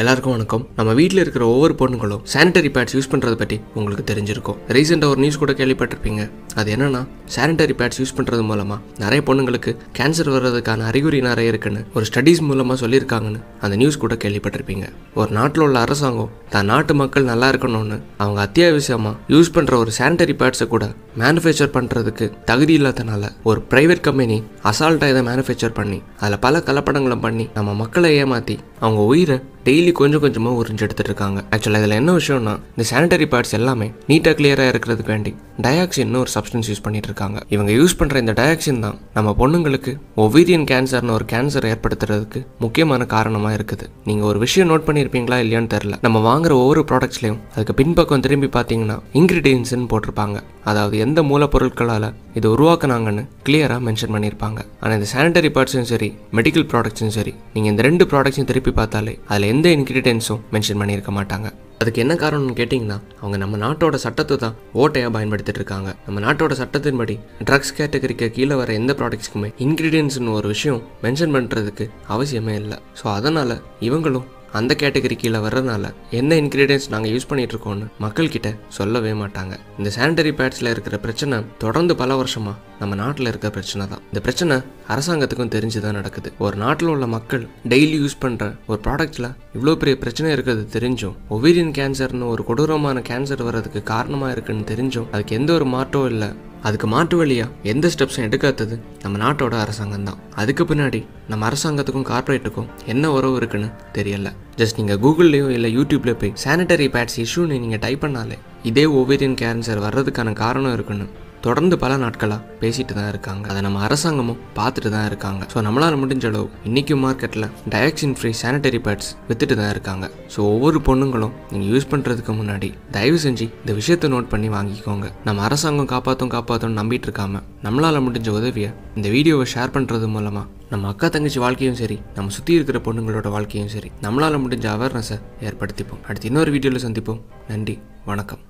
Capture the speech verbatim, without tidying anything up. எல்லாருக்கும் வணக்கம். நம்ம வீட்டில் இருக்கிற ஒவ்வொரு பொண்ணுங்களும் சானிடரி பேட்ஸ் யூஸ் பண்ணுறதை பற்றி உங்களுக்கு தெரிஞ்சிருக்கும். ரீசெண்டாக ஒரு நியூஸ் கூட கேள்விப்பட்டிருப்பீங்க. அது என்னன்னா, சானிடரி பேட்ஸ் யூஸ் பண்ணுறது மூலமாக நிறைய பொண்ணுங்களுக்கு கேன்சர் வர்றதுக்கான அறிகுறி நிறைய இருக்குன்னு ஒரு ஸ்டடீஸ் மூலமாக சொல்லியிருக்காங்கன்னு அந்த நியூஸ் கூட கேள்விப்பட்டிருப்பீங்க. ஒரு நாட்டில் உள்ள அரசாங்கம் தான் நாட்டு மக்கள் நல்லா இருக்கணும்னு அவங்க அத்தியாவசியமாக யூஸ் பண்ணுற ஒரு சானிடரி பேட்ஸை கூட மேனுஃபேக்சர் பண்ணுறதுக்கு தகுதி இல்லாதனால ஒரு பிரைவேட் கம்பெனி அசால்ட்டாக இதை மேனுஃபேக்சர் பண்ணி அதில் பல கலப்படங்களும் பண்ணி நம்ம மக்களை ஏமாற்றி அவங்க உயிரை டெய்லி கொஞ்சம் கொஞ்சமாக உறிஞ்சு எடுத்துகிட்ருக்காங்க. ஆக்சுவலாக இதில் என்ன விஷயம்னா, இந்த சானிடரி பேட்ஸ் எல்லாமே நீட்டாக கிளியராக இருக்கிறதுக்கு வேண்டி டயாக்சின்னு ஒரு சப்ஸ்டன்ஸ் யூஸ் பண்ணிட்டு இருக்காங்க. இவங்க யூஸ் பண்ணுற இந்த டயாக்சின் தான் நம்ம பொண்ணுங்களுக்கு ஒவேரியன் கேன்சர்னு ஒரு கேன்சர் ஏற்படுத்துறதுக்கு முக்கியமான காரணமாக இருக்குது. நீங்கள் ஒரு விஷயம் நோட் பண்ணியிருப்பீங்களா இல்லையான்னு தெரில, நம்ம வாங்குற ஒவ்வொரு ப்ராடக்ட்ஸ்லையும் அதுக்கு பின்பக்கம் திரும்பி பார்த்தீங்கன்னா இன்க்ரீடியன்ஸ்ன்னு போட்டிருப்பாங்க. அதாவது எந்த மூலப்பொருட்களால் இது உருவாக்குனாங்கன்னு கிளியராக மென்ஷன் பண்ணியிருப்பாங்க. ஆனால் இந்த சானிடரி பேட்ஸும் சரி, மெடிக்கல் ப்ராடக்ட்ஸும் சரி, நீங்கள் இந்த ரெண்டு ப்ராடக்ட்ஸையும் திருப்பி பார்த்தாலே அதில் எந்த இன்க்ரீடியன்ஸும் மென்ஷன் பண்ணியிருக்க மாட்டாங்க. அதுக்கு என்ன காரணம்னு கேட்டிங்கன்னா, அவங்க நம்ம நாட்டோட சட்டத்தை தான் ஓட்டையாக பயன்படுத்திட்டு இருக்காங்க. நம்ம நாட்டோட சட்டத்தின்படி ட்ரக்ஸ் கேட்டகரிக்கு கீழே வர எந்த ப்ராடக்ட்ஸுக்குமே இன்க்ரீடியன்ஸ்னு ஒரு விஷயம் மென்ஷன் பண்ணுறதுக்கு அவசியமே இல்லை. ஸோ அதனால் இவங்களும் அந்த கேட்டகரி கீழே வர்றதுனால என்ன இன்க்ரீடியன்ஸ் நாங்கள் யூஸ் பண்ணிகிட்ருக்கோன்னு மக்கள்கிட்ட சொல்லவே மாட்டாங்க. இந்த சானிடரி பேட்ஸில் இருக்கிற பிரச்சனை தொடர்ந்து பல வருஷமாக நம்ம நாட்டில் இருக்கிற பிரச்சனை தான். இந்த பிரச்சனை அரசாங்கத்துக்கும் தெரிஞ்சு தான் நடக்குது. ஒரு நாட்டில் உள்ள மக்கள் டெய்லி யூஸ் பண்ணுற ஒரு ப்ராடக்டில் இவ்வளோ பெரிய பிரச்சனை இருக்கிறது தெரிஞ்சும், ஒவேரியன் கேன்சர்னு ஒரு கொடூரமான கேன்சர் வர்றதுக்கு காரணமாக இருக்குதுன்னு தெரிஞ்சும், அதுக்கு எந்த ஒரு மாற்றமும் இல்லை. அதுக்கு மாற்று வழியாக எந்த ஸ்டெப்ஸும் எடுக்காதது நம்ம நாட்டோட அரசாங்கம் தான். அதுக்கு பின்னாடி நம்ம அரசாங்கத்துக்கும் கார்ப்பரேட்டுக்கும் என்ன உறவு இருக்குன்னு தெரியல. ஜஸ்ட் நீங்கள் கூகுள்லேயோ இல்லை யூடியூப்லேயோ போய் சானிடரி பேட்ஸ் இஷ்யூன்னு நீங்கள் டைப் பண்ணாலே இதே ஓவேரியன் கேன்சர் வர்றதுக்கான காரணம் இருக்குன்னு தொடர்ந்து பல நாட்களாக பேசிட்டு தான் இருக்காங்க. அதை நம்ம அரசாங்கமும் பார்த்துட்டு தான் இருக்காங்க. ஸோ நம்மளால் முடிஞ்ச அளவு இன்றைக்கி மார்க்கெட்டில் டயாக்சின் ஃப்ரீ சானிடரி பேட்ஸ் விற்றுட்டு தான் இருக்காங்க. ஸோ ஒவ்வொரு பொண்ணுங்களும் நீங்கள் யூஸ் பண்ணுறதுக்கு முன்னாடி தயவு செஞ்சு இந்த விஷயத்தை நோட் பண்ணி வாங்கிக்கோங்க. நம்ம அரசாங்கம் காப்பாற்றும் காப்பாற்றும்னு நம்பிட்டு இருக்காமல் நம்மளால் முடிஞ்ச உதவியை இந்த வீடியோவை ஷேர் பண்ணுறது மூலமாக நம்ம அக்கா தங்கச்சி வாழ்க்கையும் சரி, நம்ம சுற்றி இருக்கிற பொண்ணுங்களோட வாழ்க்கையும் சரி, நம்மளால் முடிஞ்ச அவேர்னஸை ஏற்படுத்திப்போம். அடுத்து இன்னொரு வீடியோவில் சந்திப்போம். நன்றி, வணக்கம்.